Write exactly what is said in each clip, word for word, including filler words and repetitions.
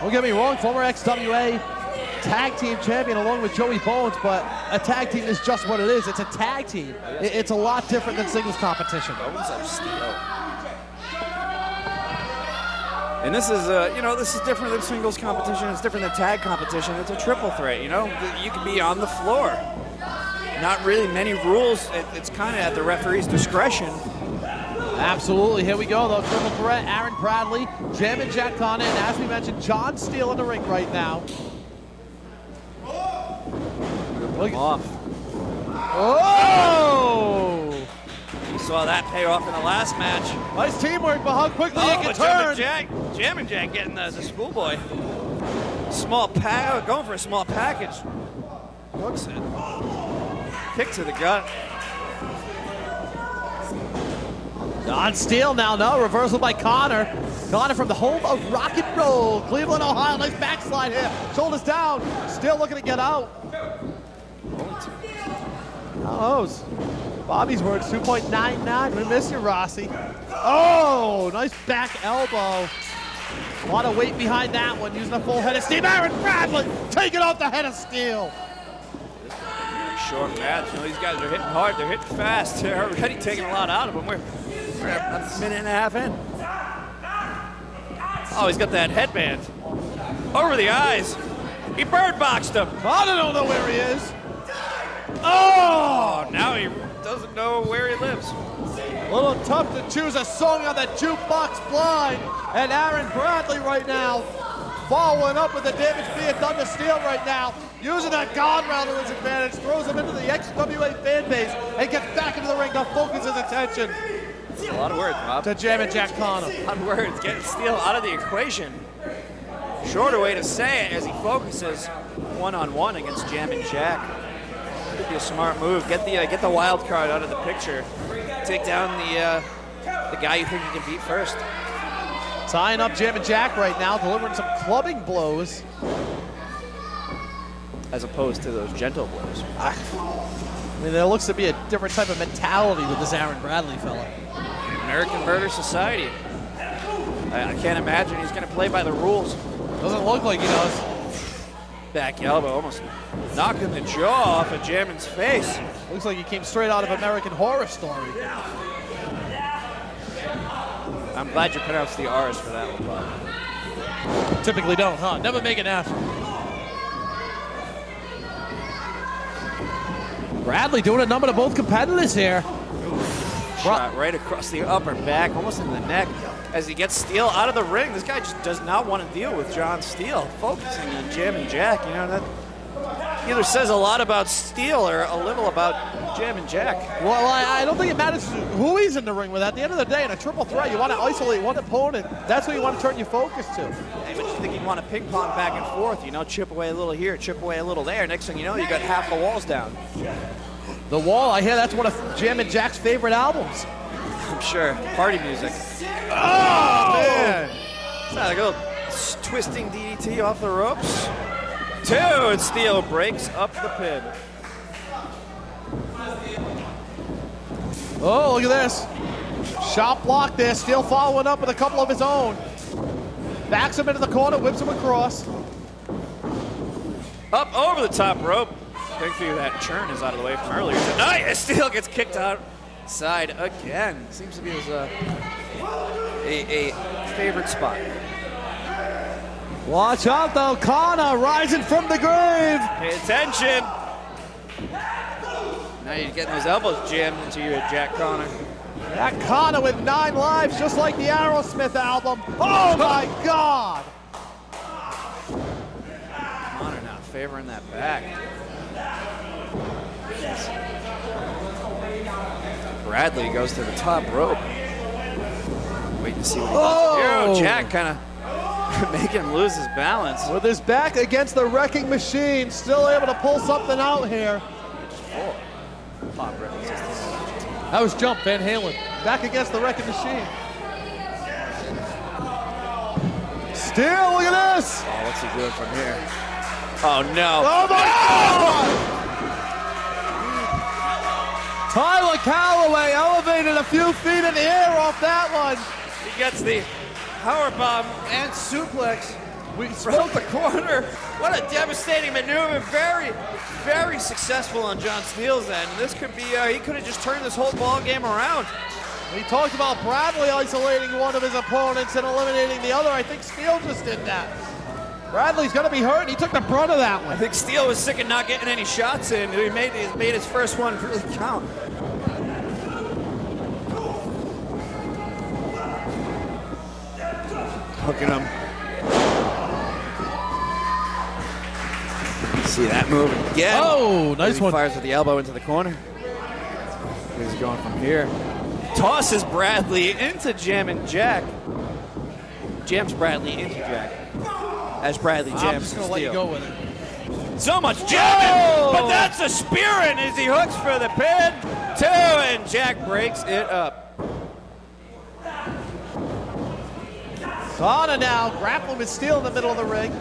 Don't get me wrong, former X W A tag team champion along with Joey Bones, but a tag team is just what it is. It's a tag team. It's a lot different than singles competition. Bones and Steele. And this is, uh, you know, this is different than singles competition. It's different than tag competition. It's a triple threat, you know? You can be on the floor. Not really many rules. It, it's kind of at the referee's discretion. Absolutely. Here we go, though. Triple threat, Aaron Bradley, Jammin' Jack Conner, and as we mentioned, John Steele in the ring right now. Look off. Oh! You saw that pay off in the last match. Nice teamwork, but how quickly oh, it can turn. Jammin' Jack, Jammin' Jack getting the, the schoolboy. Small pack, going for a small package. Looks it. Kick to the gut. John Steele now, no, reversal by Conner. Conner from the home of rock and roll, Cleveland, Ohio. Nice backslide here, shoulders down. Still looking to get out. Oh, Bobby's words, two point nine nine. We miss you, Rossi. Oh, nice back elbow. A lot of weight behind that one, using a full head of steam. Aaron Bradley taking off the head of Steele. Short match. You know, these guys are hitting hard. They're hitting fast. They're already taking a lot out of them. We're, we're a minute and a half in. Oh, he's got that headband over the eyes. He bird boxed him. I don't know where he is. Oh, now he doesn't know where he lives. A little tough to choose a song on that jukebox blind. And Aaron Bradley right now following up with the damage being done to Steele right now. Using that guard round to his advantage, throws him into the X W A fan base and gets back into the ring to focus his attention. That's a lot of words, Bob. To Jammin' Jack Conner. A lot of words, getting Steele out of the equation. Shorter way to say it as he focuses one-on-one against Jammin' Jack. Could be a smart move. Get the uh, get the wild card out of the picture. Take down the uh, the guy you think you can beat first. Tying up Jammin' Jack right now, delivering some clubbing blows. As opposed to those gentle blows. I mean, there looks to be a different type of mentality with this Aaron Bradley fella. American Murder Society. I, I can't imagine he's going to play by the rules. Doesn't look like he does. Back elbow, almost knocking the jaw off of Jammin's face. Looks like he came straight out of American Horror Story. I'm glad you pronounced the R's for that one, Bob. Typically don't, huh? Never make an F. Bradley doing a number to both competitors here. Shot right across the upper back, almost in the neck, as he gets Steele out of the ring. This guy just does not want to deal with John Steele, focusing on Jammin' Jack. You know, that either says a lot about Steele or a little about Jammin' Jack. Well, I, I don't think it matters who he's in the ring with. At the end of the day, in a triple threat, you want to isolate one opponent. That's what you want to turn your focus to. Hey, but you think you want to ping pong back and forth, you know, chip away a little here, chip away a little there. Next thing you know, you got half the walls down. The Wall, I hear that's one of Jammin' Jack's favorite albums. I'm sure. Party music. Oh, oh man! It's not like a little twisting D D T off the ropes. Two, and Steele breaks up the pin. Oh, look at this. Shot block there. Steele following up with a couple of his own. Backs him into the corner, whips him across. Up over the top rope. Thankfully that churn is out of the way from earlier tonight, and Steele gets kicked outside again. Seems to be his uh, a, a favorite spot. Watch out though, Conner rising from the grave. Pay attention. Now you're getting those elbows jammed into you at Jack Conner. Jack Conner with nine lives, just like the Aerosmith album. Oh my God! Conner not favoring that back. Bradley goes to the top rope. Wait to see what he does. Oh, Jack kind of making him lose his balance. With his back against the wrecking machine, still able to pull something out here. Oh. Pop references. That was jump, Van Halen. Back against the wrecking machine. Steele, look at this! Oh, what's he doing from here? Oh no! Oh my God! Kyla Callaway elevated a few feet in the air off that one. He gets the powerbomb and suplex. We spilled the corner. What a devastating maneuver. Very, very successful on John Steele's end. This could be, uh, he could have just turned this whole ball game around. He talked about Bradley isolating one of his opponents and eliminating the other. I think Steele just did that. Bradley's gonna be hurt. He took the brunt of that one. I think Steele was sick of not getting any shots in. He made his, made his first one really count. Hooking him. See that move again. Oh, nice he one. Fires with the elbow into the corner. He's going from here. Tosses Bradley into Jammin' Jack. Jams Bradley into Jack. As Bradley jams. I'm just gonna let you go with it. So much jamming, whoa! But that's a spearing as he hooks for the pin. Two, and Jack breaks it up. Sauna now grappling with Steele in the middle of the ring.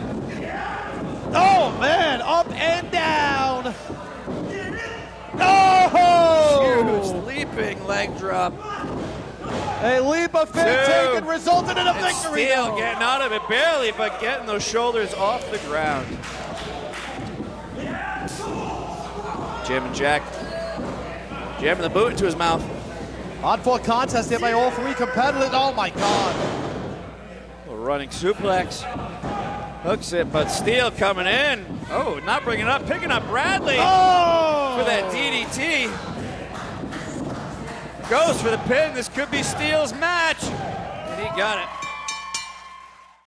Oh, man, up and down. Oh! Huge leaping leg drop. A leap of faith taken resulted in a and victory. Steele getting out of it barely, but getting those shoulders off the ground. Jammin' Jack. Jamming the boot into his mouth. Odd for contest hit by all three competitors. Oh, my God. A running suplex. Hooks it, but Steele coming in. Oh, not bringing it up, picking up Bradley oh! for that D D T. Goes for the pin. This could be Steele's match, and he got it.